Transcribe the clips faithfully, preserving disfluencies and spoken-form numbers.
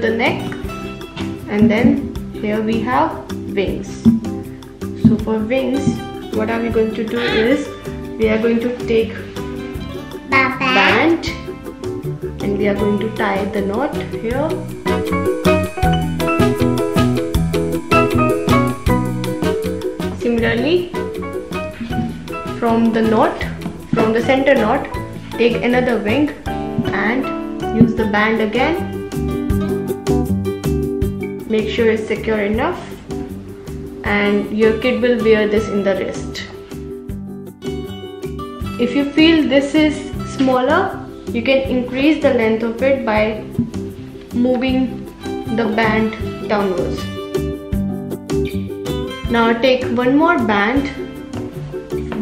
to the neck, and then here we have wings. So for wings, what are we going to do is we are going to take band and we are going to tie the knot here. Similarly, from the knot, from the center knot, take another wing and use the band again. Make sure it's secure enough, and your kid will wear this in the wrist. If you feel this is smaller, you can increase the length of it by moving the band downwards. Now take one more band.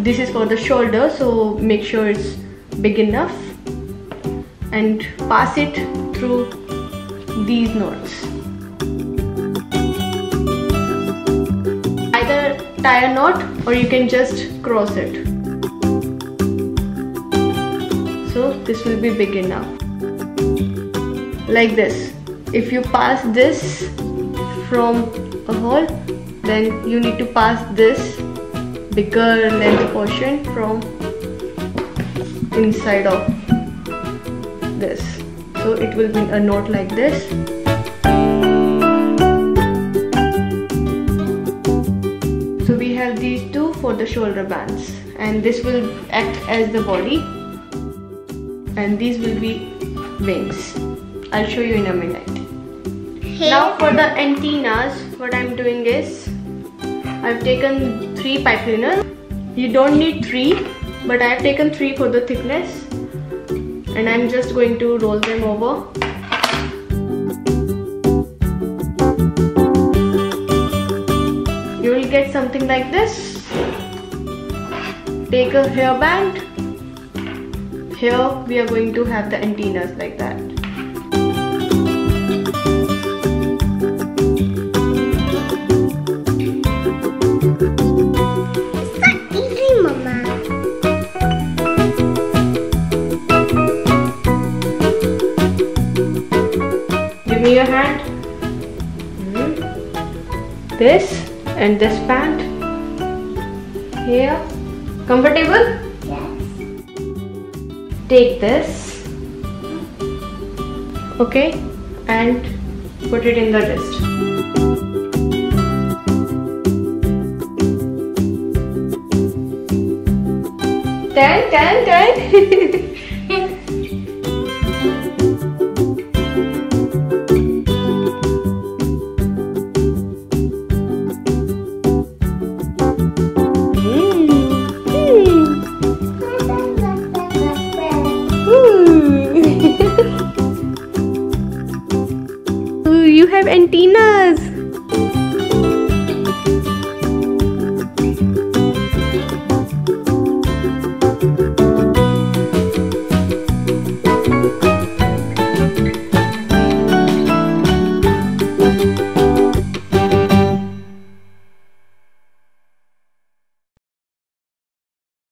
This is for the shoulder, so make sure it's big enough and pass it through these knots. Tie a knot, or you can just cross it. So this will be big enough, like this. If you pass this from a hole, then you need to pass this bigger length portion from inside of this, so it will be a knot like this. These two for the shoulder bands, and this will act as the body, and these will be wings. I'll show you in a minute. Hey. Now for the antennas, what I'm doing is I've taken three pipe liners. You don't need three, but I've taken three for the thickness, and I'm just going to roll them over. Get something like this. Take a hairband. Here we are going to have the antennas like that. It's not easy, Mama. Give me your hand. Mm-hmm. This. And this band here. Comfortable? Yes. Take this. Okay. And put it in the wrist. Turn, turn, turn.